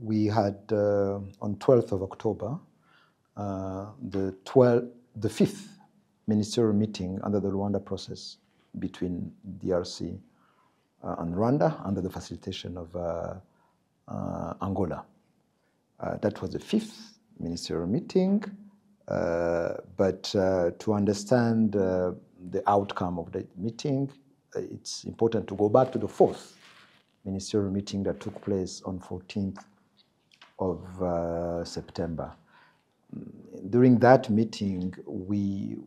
we had on 12th of October, the fifth ministerial meeting under the Rwanda process between DRC and Rwanda under the facilitation of Angola. That was the fifth ministerial meeting, but to understand the outcome of that meeting, it's important to go back to the fourth ministerial meeting that took place on 14th of September. During that meeting, we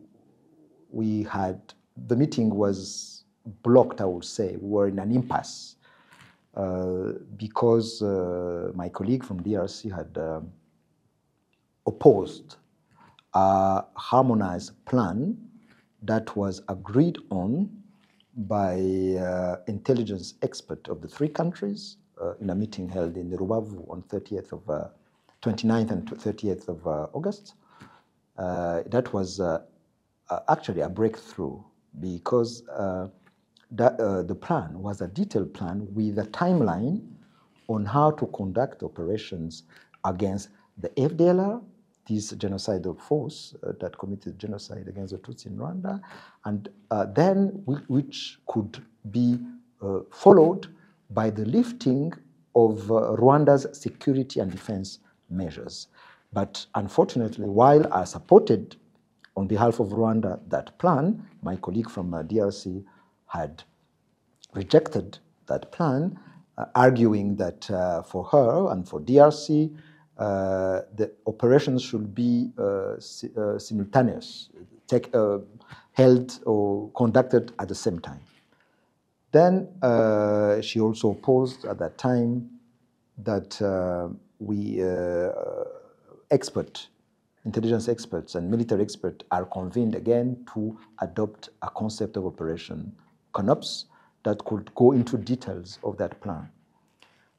had, the meeting was blocked, I would say. We were in an impasse because my colleague from DRC had opposed a harmonized plan that was agreed on by intelligence experts of the three countries in a meeting held in the Rubavu on 29th and 30th of August. That was actually a breakthrough because the plan was a detailed plan with a timeline on how to conduct operations against the FDLR, this genocidal force that committed genocide against the Tutsi in Rwanda, and then which could be followed by the lifting of Rwanda's security and defense measures. But unfortunately, while I supported on behalf of Rwanda that plan, my colleague from DRC had rejected that plan, arguing that for her and for DRC, the operations should be simultaneous, held or conducted at the same time. Then she also opposed at that time that intelligence experts and military experts are convened again to adopt a concept of Operation CONOPS that could go into details of that plan.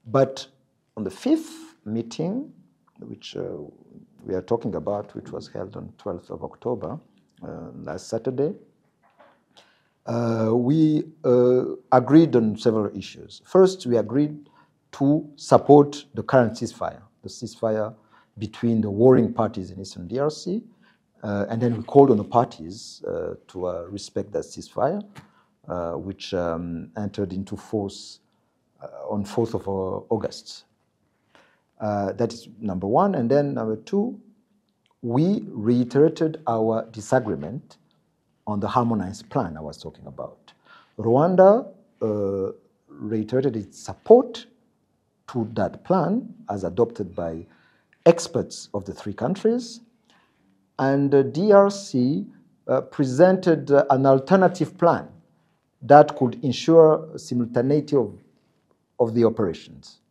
But on the fifth meeting, which we are talking about, which was held on 12th of October, last Saturday, we agreed on several issues. First, we agreed to support the current ceasefire, between the warring parties in Eastern DRC, and then we called on the parties to respect that ceasefire, which entered into force on 4th of August. That is number one. And then number two, we reiterated our disagreement on the harmonized plan I was talking about. Rwanda reiterated its support to that plan as adopted by experts of the three countries, and DRC presented an alternative plan that could ensure simultaneity of the operations.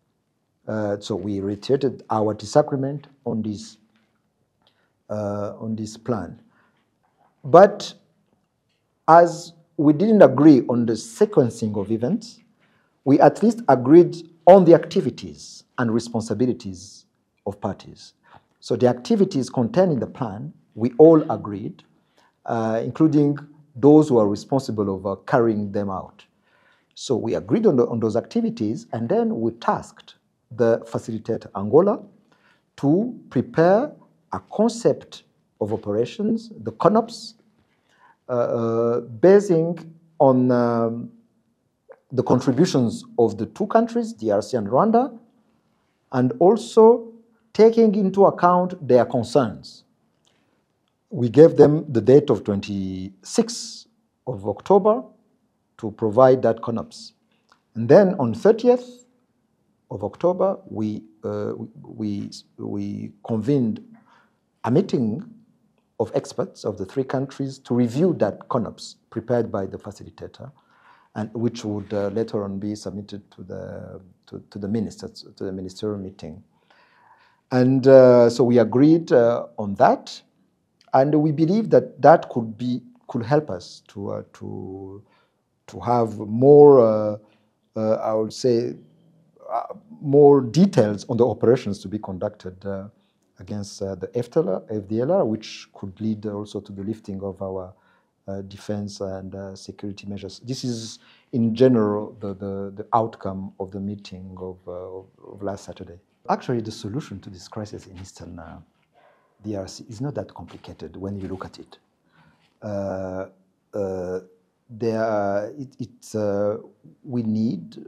So we reiterated our disagreement on this plan. But as we didn't agree on the sequencing of events, we at least agreed on the activities and responsibilities of parties. So the activities contained in the plan, we all agreed, including those who are responsible for carrying them out. So we agreed on those activities, and then we tasked the facilitator Angola to prepare a concept of operations, the CONOPS, basing on the contributions of the two countries, DRC and Rwanda, and also taking into account their concerns. We gave them the date of 26th of October to provide that CONOPS. And then on 30th of October, we convened a meeting of experts of the three countries to review that CONOPS prepared by the facilitator, and which would later on be submitted to the ministers, to the ministerial meeting. And so we agreed on that, and we believe that that could help us to have more, I would say, more details on the operations to be conducted against the FDLR, which could lead also to the lifting of our defense and security measures. This is, in general, the outcome of the meeting of last Saturday. Actually, the solution to this crisis in Eastern DRC is not that complicated when you look at it. We need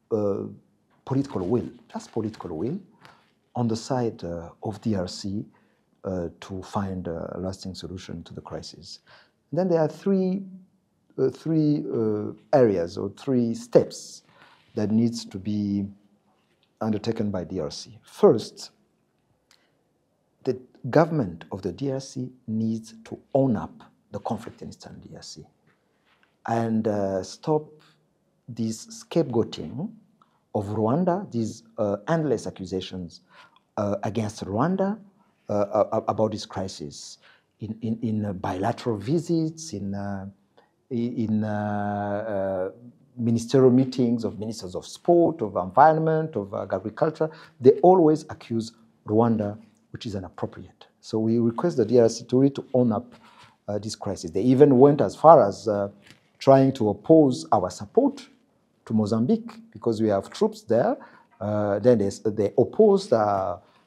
political will, just political will, on the side of DRC to find a lasting solution to the crisis. And then there are three areas or three steps that needs to be undertaken by DRC. First, the government of the DRC needs to own up the conflict in Eastern DRC and stop this scapegoating of Rwanda, these endless accusations against Rwanda about this crisis in bilateral visits, in ministerial meetings of ministers of sport, of environment, of agriculture. They always accuse Rwanda, which is inappropriate. So we request the DRC to really own up this crisis. They even went as far as trying to oppose our support to Mozambique because we have troops there. Then they opposed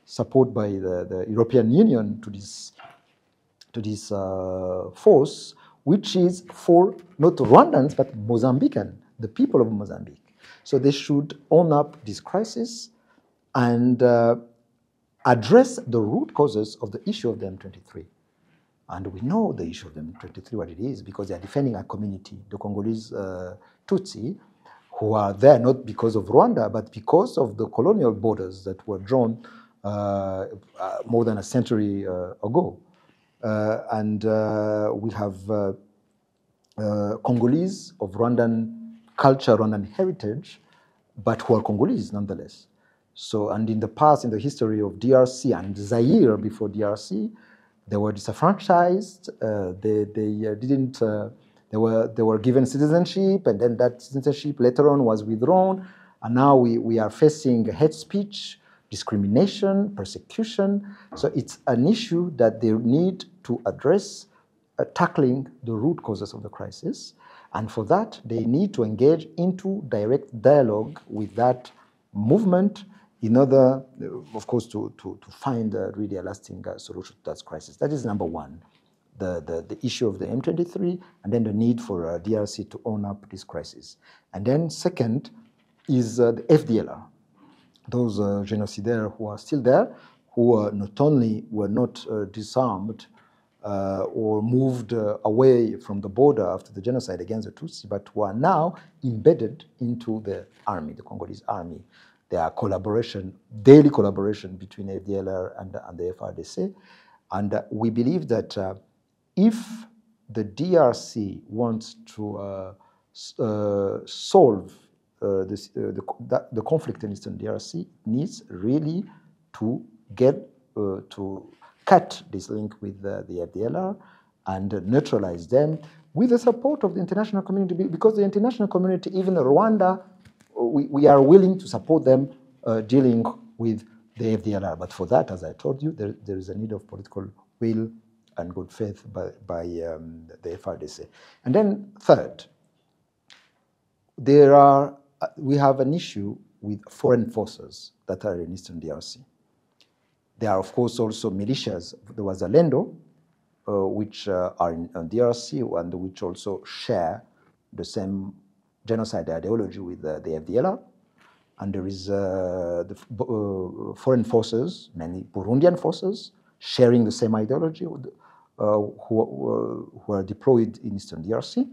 support by the European Union to this force, which is for not Rwandans, but Mozambican, the people of Mozambique. So they should own up this crisis and address the root causes of the issue of the M23. And we know the issue of the M23, what it is, because they are defending a community, the Congolese Tutsi, who are there not because of Rwanda, but because of the colonial borders that were drawn more than a century ago. We have Congolese of Rwandan culture, Rwandan heritage, but who are Congolese nonetheless. So, and in the past, in the history of DRC and Zaire before DRC, they were disenfranchised. They were given citizenship, and then that citizenship later on was withdrawn. And now we are facing hate speech, discrimination, persecution. So it's an issue that they need to address, tackling the root causes of the crisis. And for that, they need to engage into direct dialogue with that movement in order, of course, to find really a lasting solution to that crisis. That is number one, the issue of the M23, and then the need for DRC to own up this crisis. And then second is the FDLR. Those genocidaires who are still there, who not only were not disarmed or moved away from the border after the genocide against the Tutsi, but who are now embedded into the army, the Congolese army. There are daily collaboration between FDLR and the FARDC. And we believe that if the DRC wants to solve the conflict in Eastern DRC, needs really to get to cut this link with the FDLR and neutralize them with the support of the international community, because the international community, even Rwanda, we are willing to support them dealing with the FDLR. But for that, as I told you, there is a need of political will and good faith by the FARDC. And then third, we have an issue with foreign forces that are in Eastern DRC. There are, of course, also militias. There was a Lendo, which are in DRC and which also share the same genocide ideology with the FDLR. And there is the foreign forces, mainly Burundian forces, sharing the same ideology who are deployed in Eastern DRC.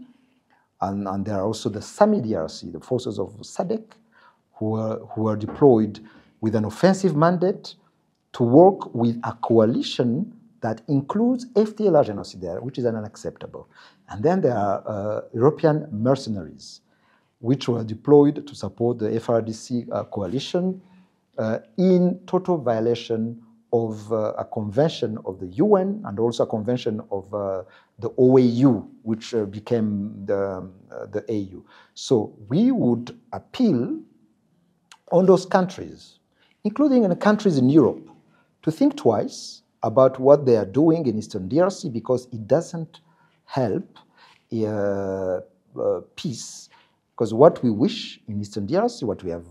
And there are also the Sami DRC, the forces of SADC, who are deployed with an offensive mandate to work with a coalition that includes FDLR genocide, which is unacceptable. And then there are European mercenaries, which were deployed to support the FARDC coalition in total violation of a convention of the UN and also a convention of the OAU, which became the AU. So we would appeal on those countries, including in the countries in Europe, to think twice about what they are doing in Eastern DRC, because it doesn't help peace. Because what we wish in Eastern DRC, what we have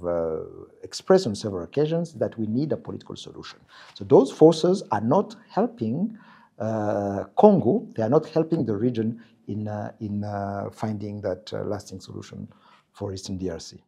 expressed on several occasions, that we need a political solution. So those forces are not helping Congo, they are not helping the region in finding that lasting solution for Eastern DRC.